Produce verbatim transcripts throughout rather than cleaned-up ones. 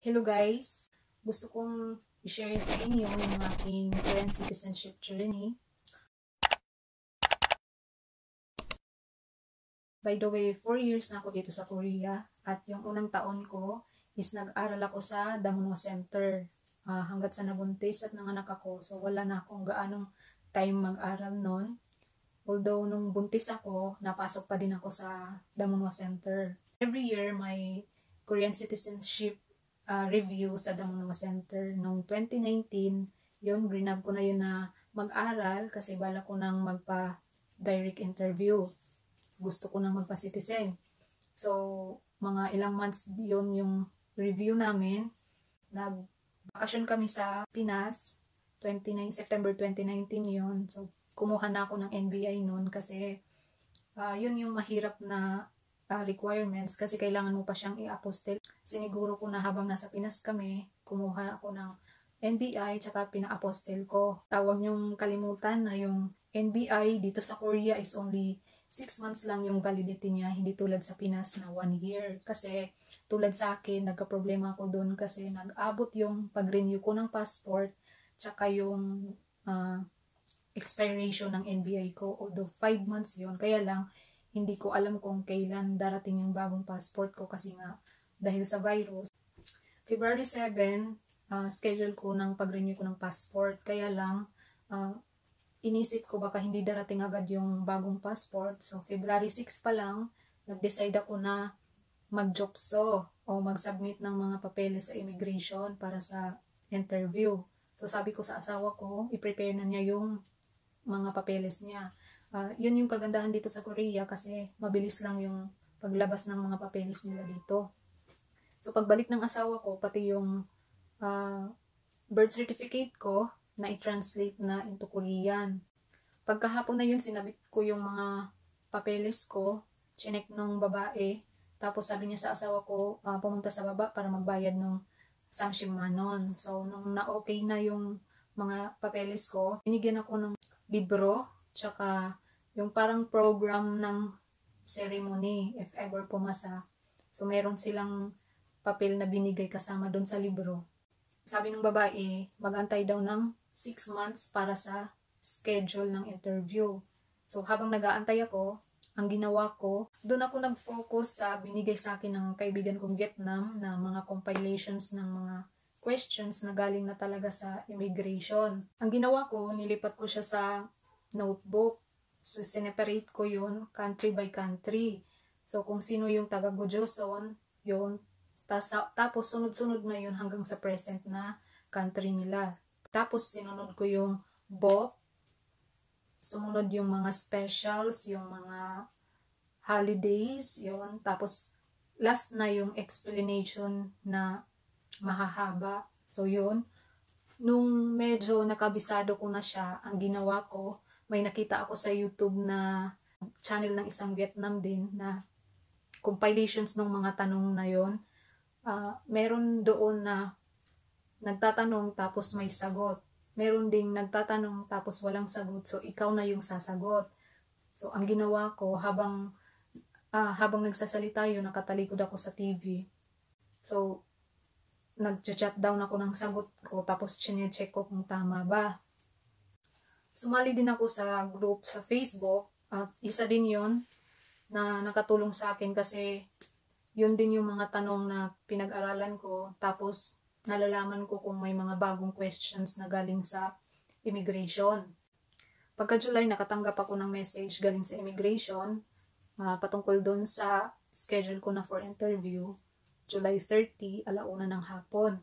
Hello guys! Gusto kong i-share sa inyo yung aking current citizenship journey. By the way, four years na ako dito sa Korea at yung unang taon ko is nag-aral ako sa Damunwa Center uh, hanggat sa nabuntis at nanganak ako. So wala na akong gaanong time mag-aral noon. Although nung buntis ako, napasok pa din ako sa Damunwa Center. Every year may Korean citizenship Uh, review sa Damunwa Center. Noong twenty nineteen, yun, grinab ko na yun na mag-aral kasi bala ko nang magpa-direct interview. Gusto ko nang magpa-citizen. So, mga ilang months yun yung review namin. Nag-vacation kami sa Pinas, September twenty nineteen yun. So, kumuha na ako ng N B I noon kasi uh, yun yung mahirap na Uh, requirements kasi kailangan mo pa siyang i-apostil. Siniguro ko na habang nasa Pinas kami, kumuha ako ng N B I tsaka pina-apostil ko. Tawag niyong kalimutan na yung N B I dito sa Korea is only six months lang yung validity niya, hindi tulad sa Pinas na one year. Kasi tulad sa akin, nagka-problema ako doon kasi nag-abot yung pag-renew ko ng passport tsaka yung uh, expiration ng N B I ko. Although five months yun, kaya lang hindi ko alam kung kailan darating yung bagong passport ko kasi nga dahil sa virus. February seven, uh, schedule ko ng pag-renew ko ng passport. Kaya lang, uh, inisip ko baka hindi darating agad yung bagong passport. So, February six pa lang, nag-decide ako na mag-jobso o mag-submit ng mga papeles sa immigration para sa interview. So, sabi ko sa asawa ko, i-prepare na niya yung mga papeles niya. Uh, yun yung kagandahan dito sa Korea kasi mabilis lang yung paglabas ng mga papeles nila dito. So pagbalik ng asawa ko, pati yung uh, birth certificate ko na i-translate na into Korean. Pagkahapon na yun, sinabit ko yung mga papeles ko, chinek nung babae, tapos sabi niya sa asawa ko, uh, pumunta sa baba para magbayad ng samshimmanon. So nung na-okay na yung mga papeles ko, binigyan ako ng libro tsaka yung parang program ng ceremony if ever pumasa. So meron silang papel na binigay kasama doon sa libro. Sabi ng babae, mag-antay daw ng six months para sa schedule ng interview. So habang nag-aantay ako, ang ginawa ko, doon ako nag-focus sa binigay sa akin ng kaibigan kong Vietnam na mga compilations ng mga questions na galing na talaga sa immigration. Ang ginawa ko, nilipat ko siya sa notebook. So, sineparate ko yun country by country. So, kung sino yung taga-Gojoson, yun. Tasa, tapos, sunod-sunod na yun hanggang sa present na country nila. Tapos, sinunod ko yung B O P. Sumunod yung mga specials, yung mga holidays, yun. Tapos, last na yung explanation na mahahaba. So, yun. Nung medyo nakabisado ko na siya, ang ginawa ko, may nakita ako sa YouTube na channel ng isang Vietnam din na compilations ng mga tanong na yon. Uh, meron doon na nagtatanong tapos may sagot. Meron ding nagtatanong tapos walang sagot. So, ikaw na yung sasagot. So, ang ginawa ko, habang, uh, habang nagsasalita yun, nakatalikod ako sa T V. So, nag-chat down ako ng sagot ko tapos chine-check ko kung tama ba. Sumali din ako sa group sa Facebook at isa din yun na nakatulong sa akin kasi yun din yung mga tanong na pinag-aralan ko tapos nalalaman ko kung may mga bagong questions na galing sa immigration. Pagka July, nakatanggap ako ng message galing sa immigration uh, patungkol dun sa schedule ko na for interview, July thirty, alauna ng hapon.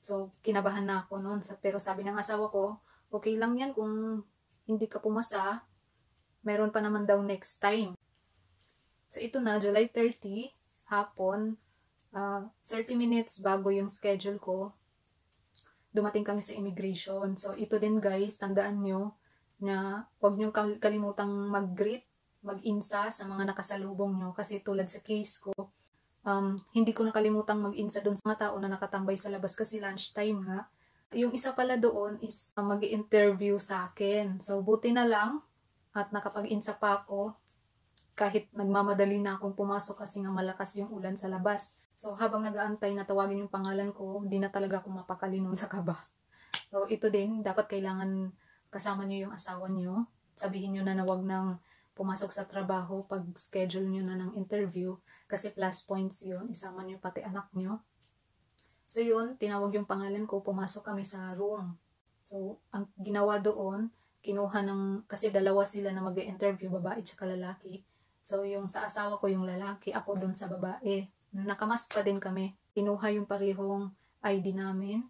So, kinabahan na ako noon. Pero sabi ng asawa ko, okay lang yan kung hindi ka pumasa, meron pa naman daw next time. So, ito na, July thirty, hapon, uh, thirty minutes bago yung schedule ko, dumating kami sa immigration. So, ito din guys, tandaan nyo na huwag nyo kalimutang mag-greet, mag-insa sa mga nakasalubong nyo. Kasi tulad sa case ko, um, hindi ko nakalimutang mag-insa doon sa mga tao na nakatambay sa labas kasi lunchtime nga. Yung isa pala doon is mag-interview sa akin. So, buti na lang at nakapag-insa pa ako kahit nagmamadali na akong pumasok kasi nga malakas yung ulan sa labas. So habang nag-aantay na tawagin yung pangalan ko, hindi na talaga ako mapakalinon sa kaba. So ito din, dapat kailangan kasama nyo yung asawa nyo. Sabihin nyo na na wag nang pumasok sa trabaho pag schedule nyo na ng interview. Kasi plus points yun, isama nyo pati anak nyo. So yun, tinawag yung pangalan ko, pumasok kami sa room. So ang ginawa doon, kinuha ng, kasi dalawa sila na mag-interview, babae tsaka lalaki. So yung sa asawa ko yung lalaki, ako dun sa babae. Nakamask pa din kami. Kinuha yung parehong I D namin.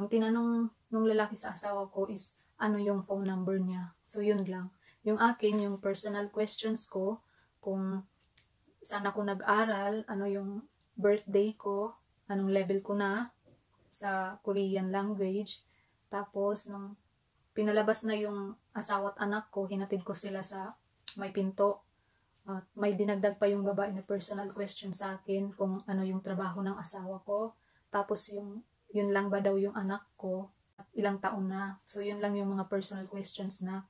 Ang tinanong nung lalaki sa asawa ko is ano yung phone number niya. So yun lang. Yung akin, yung personal questions ko, kung saan ako nag-aral, ano yung birthday ko, anong level ko na sa Korean language. Tapos nung pinalabas na yung asawa at anak ko, hinatid ko sila sa may pinto. At may dinagdag pa yung babae na personal question sa akin kung ano yung trabaho ng asawa ko. Tapos yung, yun lang ba daw yung anak ko at ilang taon na. So yun lang yung mga personal questions na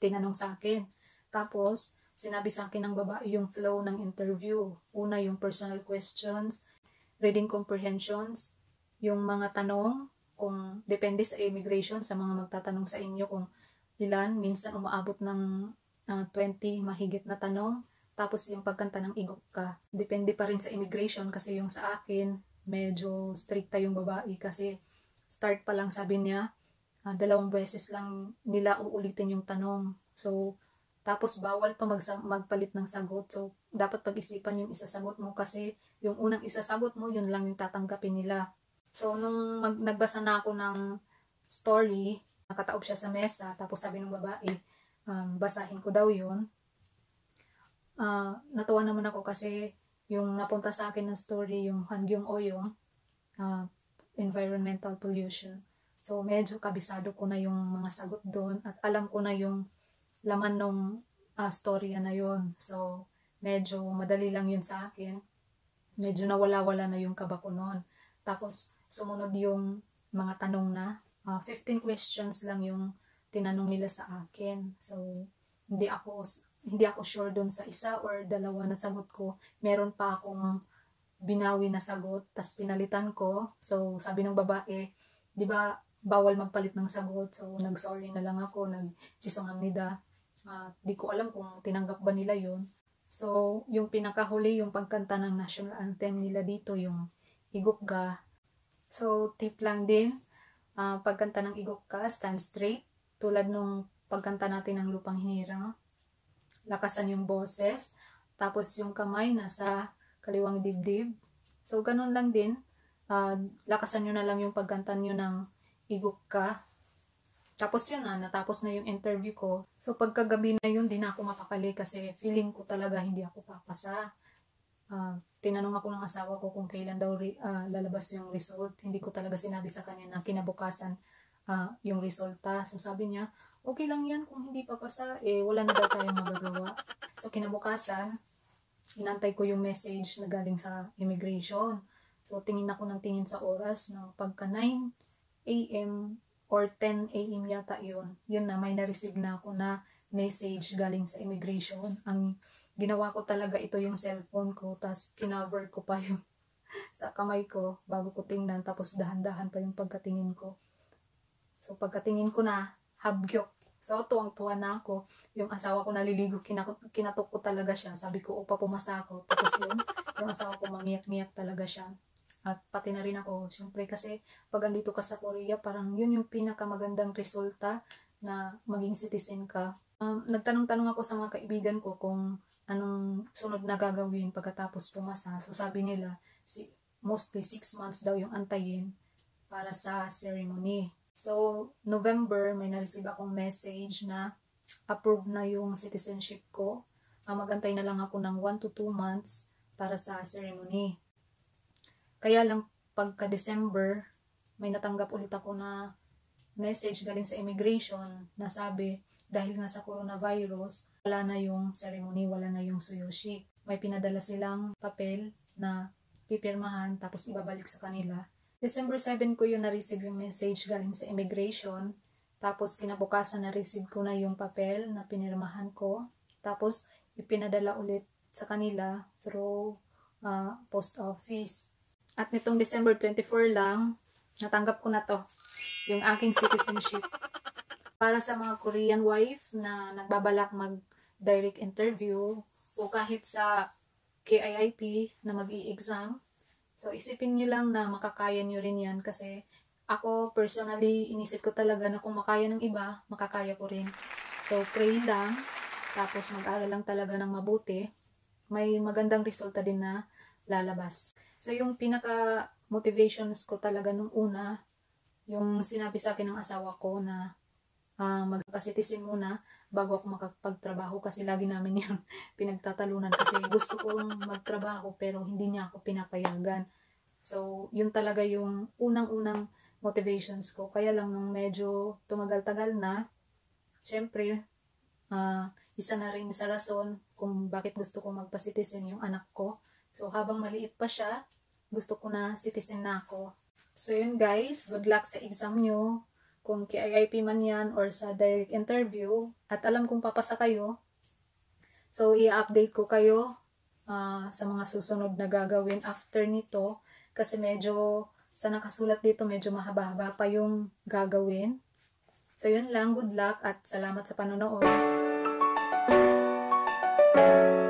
tinanong sa akin. Tapos sinabi sa akin ng babae yung flow ng interview. Una yung personal questions, reading comprehensions, yung mga tanong kung depende sa immigration, sa mga magtatanong sa inyo kung ilan, minsan umaabot ng Uh, twenty mahigit na tanong. Tapos yung pagkanta ng Igok Ka. Depende pa rin sa immigration kasi yung sa akin medyo stricta yung babae kasi start pa lang sabi niya uh, dalawang beses lang nila uulitin yung tanong. So tapos bawal pa magpalit ng sagot. So dapat pag-isipan yung isasagot mo kasi yung unang isasagot mo yun lang yung tatanggapin nila. So nung mag nagbasa na ako ng story, nakataob siya sa mesa tapos sabi ng babae, Um, basahin ko daw yun. Uh, natuwa naman ako kasi yung napunta sa akin ng story, yung Hanggang Oyong, uh, environmental pollution. So medyo kabisado ko na yung mga sagot doon at alam ko na yung laman ng uh, storya na yun. So medyo madali lang yun sa akin. Medyo nawala-wala na yung kaba ko noon. Tapos sumunod yung mga tanong na uh, fifteen questions lang yung tinanong nila sa akin. So, hindi ako hindi ako sure doon sa isa or dalawa na sagot ko. Meron pa akong binawi na sagot, tas pinalitan ko. So, sabi ng babae, di ba, bawal magpalit ng sagot. So, nag-sorry na lang ako, nag-chisongamnida. Uh, di ko alam kung tinanggap ba nila yun. So, yung pinakahuli, yung pagkanta ng national anthem nila dito, yung Igukga. So, tip lang din, uh, pagkanta ng Igukga, stand straight. Tulad nung pagkanta natin ng Lupang Hirang, lakasan yung boses, tapos yung kamay nasa kaliwang dibdib. So, ganun lang din. Uh, lakasan nyo na lang yung pagkanta nyo ng Igok Ka. Tapos yun na, natapos na yung interview ko. So, pagkagabi na yun, di na ako mapakali kasi feeling ko talaga hindi ako papasa. Uh, tinanong ako ng asawa ko kung kailan daw uh, lalabas yung result. Hindi ko talaga sinabi sa kanya na kinabukasan Uh, yung resulta. So sabi niya, okay lang yan kung hindi papasa, eh wala na daw tayong magagawa. So kinabukasan, inantay ko yung message na galing sa immigration. So tingin ako ng tingin sa oras, no? Pagka nine A M or ten A M yata yun, yun na may na-receive na ako na message galing sa immigration. Ang ginawa ko talaga ito yung cellphone ko, tapos kinover ko pa yung sa kamay ko bago ko tingnan, tapos dahan-dahan pa yung pagkatingin ko. So, pagkatingin ko na, habyok. So, tuwang-tuwa na ako. Yung asawa ko naliligo, kinatok ko talaga siya. Sabi ko, opa, pumasa ako. Tapos yun, yung asawa ko, mamiyak-miyak talaga siya. At pati na rin ako, syempre, kasi pag andito ka sa Korea, parang yun yung pinakamagandang resulta na maging citizen ka. Um, nagtanong-tanong ako sa mga kaibigan ko kung anong sunod na gagawin pagkatapos pumasa. So, sabi nila, si, mostly six months daw yung antayin para sa ceremony. So, November, may na-receive akong message na approve na yung citizenship ko. Uh, magantay na lang ako ng one to two months para sa ceremony. Kaya lang, pagka-December, may natanggap ulit ako na message galing sa immigration na sabi, dahil nga sa coronavirus, wala na yung ceremony, wala na yung suyoshi. May pinadala silang papel na pipirmahan tapos ibabalik sa kanila. December seven ko yun na-receive yung message galing sa immigration. Tapos kinabukasan na-receive ko na yung papel na pinirmahan ko. Tapos ipinadala ulit sa kanila through uh, post office. At nitong December twenty-four lang, natanggap ko na to, yung aking citizenship. Para sa mga Korean wife na nagbabalak mag-direct interview o kahit sa K I I P na mag-i-exam, so isipin nyo lang na makakaya nyo rin yan kasi ako personally, inisip ko talaga na kung makaya ng iba, makakaya ko rin. So pray lang, tapos mag-aral lang talaga ng mabuti. May magandang resulta din na lalabas. So yung pinaka motivations ko talaga nung una, yung sinabi sa akin ng asawa ko na uh, magpasitisin muna bago ako makapagtrabaho kasi lagi namin yung pinagtatalunan kasi gusto kong magtrabaho pero hindi niya ako pinapayagan. So yun talaga yung unang-unang motivations ko. Kaya lang nung medyo tumagal-tagal na, syempre, uh, isa na rin sa rason kung bakit gusto kong magpasitisin yung anak ko. So, habang maliit pa siya, gusto ko na citizen na ako. So, yun guys, good luck sa exam nyo. Kung K I I P man yan or sa direct interview. At alam kong papasa kayo. So, i-update ko kayo uh, sa mga susunod na gagawin after nito. Kasi medyo, sa nakasulat dito, medyo mahaba-haba pa yung gagawin. So, yun lang, good luck at salamat sa panonood.